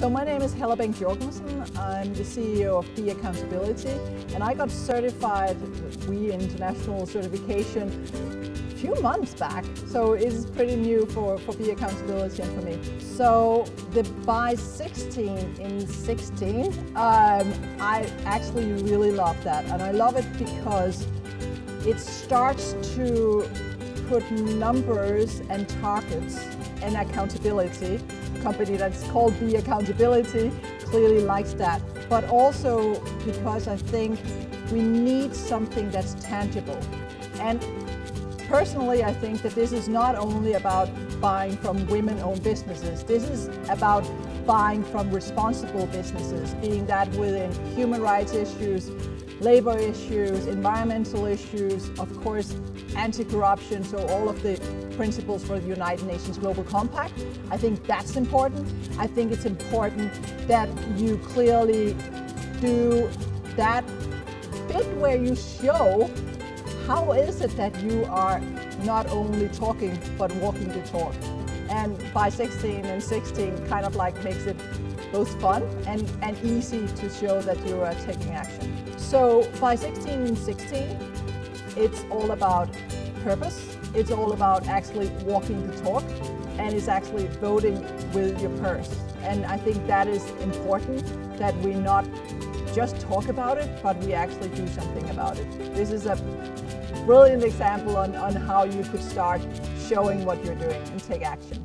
So my name is Helle Bank Jorgensen. I'm the CEO of B Accountability, and I got certified WE International Certification a few months back. So it's pretty new for B Accountability and for me. So the by 16 in 16, I actually really love that, and I love it because it starts to put numbers and targets and accountability. A company that's called B Accountability clearly likes that, but also because I think we need something that's tangible. And personally, I think that this is not only about buying from women-owned businesses. This is about buying from responsible businesses, being that within human rights issues, labor issues, environmental issues, of course, anti-corruption, so all of the principles for the United Nations Global Compact. I think that's important. I think it's important that you clearly do that bit where you show how is it that you are not only talking, but walking the talk. And by 16 and 16 kind of like makes it both fun and easy to show that you are taking action. So by 16 and 16, it's all about purpose. It's all about actually walking the talk, and it's actually voting with your purse. And I think that is important, that we not just talk about it, but we actually do something about it. This is a brilliant example on how you could start showing what you're doing and take action.